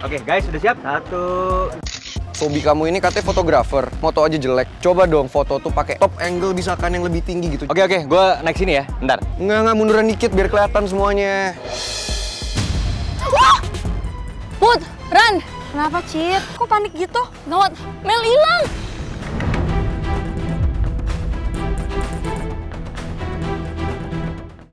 Oke guys, sudah siap? Satu. Hobi kamu ini katanya fotografer, moto aja jelek. Coba dong foto tuh pakai top angle misalkan yang lebih tinggi gitu. Oke, gue naik sini ya, bentar. Nggak, munduran dikit biar kelihatan semuanya. Wah! Put, Ran! Kenapa, Cid? Kok panik gitu? Gawat, Mel hilang!